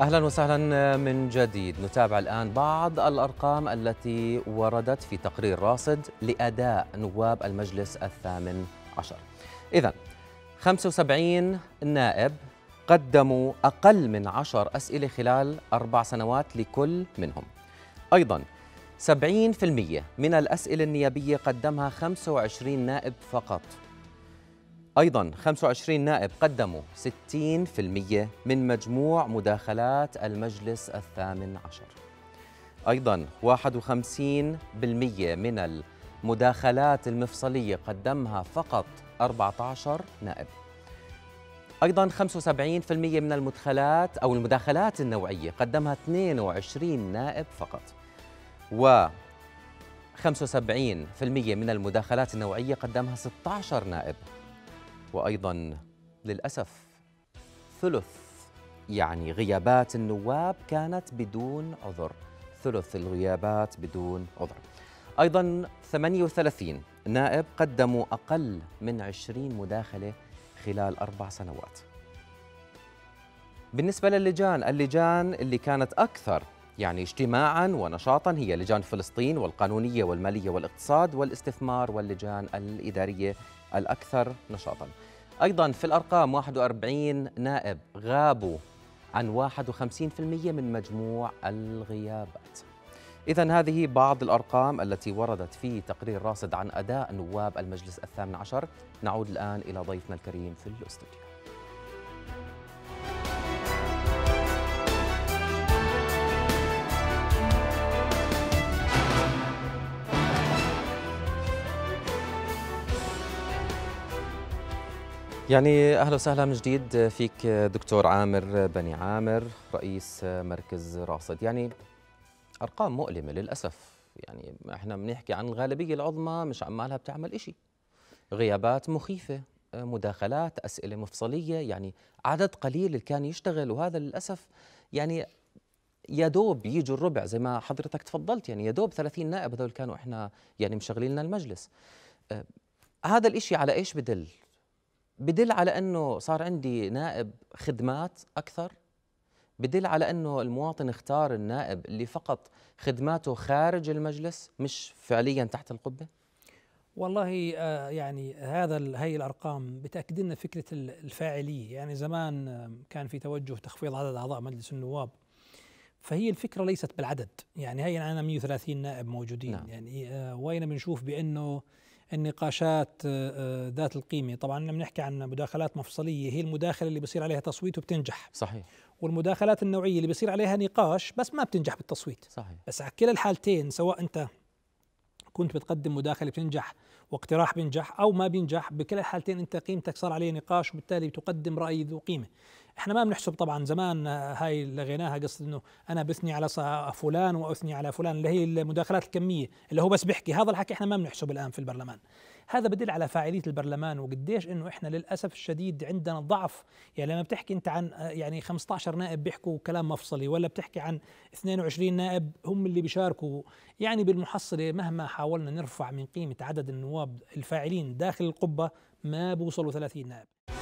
أهلا وسهلا من جديد. نتابع الآن بعض الأرقام التي وردت في تقرير راصد لأداء نواب المجلس الثامن عشر. إذن 75 نائب قدموا أقل من 10 أسئلة خلال 4 سنوات لكل منهم. أيضا 70% من الأسئلة النيابية قدمها 25 نائب فقط. أيضاً 25 نائب قدموا 60% من مجموع مداخلات المجلس الثامن عشر. أيضاً 51% من المداخلات المفصلية قدمها فقط 14 نائب. أيضاً 75% من المدخلات أو المداخلات النوعية قدمها 22 نائب فقط. و 75% من المداخلات النوعية قدمها 16 نائب. وأيضاً للأسف ثلث غيابات النواب كانت بدون عذر، ثلث الغيابات بدون عذر. أيضاً 38 نائب قدموا أقل من 20 مداخلة خلال 4 سنوات. بالنسبة للجان، اللجان اللي كانت أكثر اجتماعاً ونشاطاً هي لجان فلسطين والقانونية والمالية والاقتصاد والاستثمار واللجان الإدارية الأكثر نشاطاً. أيضاً في الأرقام 41 نائب غابوا عن 51% من مجموع الغيابات. إذن هذه بعض الأرقام التي وردت في تقرير راصد عن أداء نواب المجلس الثامن عشر. نعود الآن إلى ضيفنا الكريم في الاستوديو. أهلا وسهلا من جديد فيك دكتور عامر بني عامر، رئيس مركز راصد. أرقام مؤلمة للأسف. إحنا بنحكي عن الغالبية العظمى مش عمالها بتعمل إشي، غيابات مخيفة، مداخلات، أسئلة مفصلية، عدد قليل اللي كان يشتغل. وهذا للأسف يا دوب يجوا الربع زي ما حضرتك تفضلت، يا دوب 30 نائب هذول كانوا إحنا مشغلين لنا المجلس. هذا الإشي على إيش بدل؟ بدل على أنه صار عندي نائب خدمات أكثر، بدل على أنه المواطن اختار النائب اللي فقط خدماته خارج المجلس مش فعليا تحت القبة. والله هي الأرقام بتأكد لنا فكرة الفاعلية. زمان كان في توجه تخفيض عدد أعضاء مجلس النواب، فهي الفكرة ليست بالعدد. هي عندنا 130 نائب موجودين. نعم. وين بنشوف بأنه النقاشات ذات القيمة. طبعا لما نحكي عن مداخلات مفصلية، هي المداخلة اللي بيصير عليها تصويت وبتنجح. صحيح. والمداخلات النوعية اللي بيصير عليها نقاش بس ما بتنجح بالتصويت. صحيح. بس على كلا الحالتين، سواء أنت كنت بتقدم مداخلة بتنجح واقتراح بينجح أو ما بينجح، بكلا الحالتين أنت قيمتك صار عليه نقاش، وبالتالي بتقدم رأي ذو قيمة. احنا ما بنحسب. طبعا زمان هاي لغيناها، قصد انه انا بثني على فلان واثني على فلان، اللي هي المداخلات الكميه اللي هو بس بيحكي. هذا الحكي احنا ما بنحسبه الان في البرلمان. هذا بدل على فاعليه البرلمان وقديش انه احنا للاسف الشديد عندنا ضعف. لما بتحكي انت عن 15 نائب بيحكوا كلام مفصلي، ولا بتحكي عن 22 نائب هم اللي بيشاركوا، بالمحصله مهما حاولنا نرفع من قيمه عدد النواب الفاعلين داخل القبه ما بوصلوا 30 نائب.